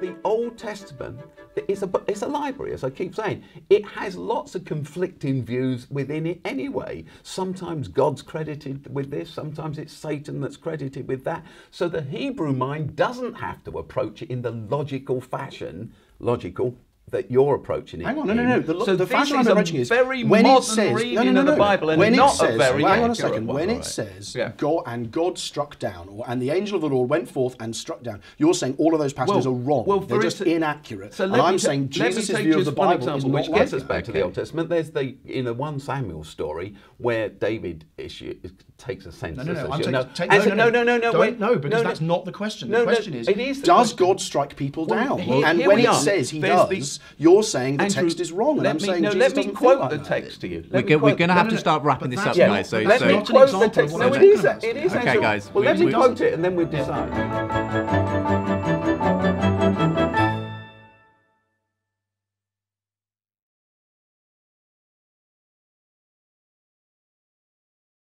the Old Testament is a library, as I keep saying. It has lots of conflicting views within it anyway. Sometimes God's credited with this, sometimes it's Satan that's credited with that. So the Hebrew mind doesn't have to approach it in the logical fashion, that you're approaching it. Hang on, no. The fashion I'm approaching is very modern reading of the Bible, and not a very accurate one. Hang on a second. When it says, God struck down, and the angel of the Lord went forth and struck down, you're saying all of those passages are wrong. They're just inaccurate. So I'm saying Jesus' view of the Bible is not like that. Which gets us back to the Old Testament. There's the, in the 1 Samuel story, where David takes a census. No, because that's not the question. The question is, does God strike people down? And when it says he does, you're saying the text is wrong, and I'm saying Jesus doesn't. Let me quote the text to you. We're going to have to start wrapping this up, guys. Let me quote the text. No, it is. Okay, guys. Well, let me quote it, and then we'll decide.